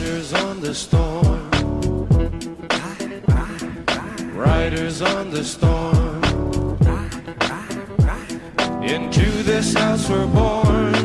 Riders on the storm. Riders on the storm. Into this house we're born.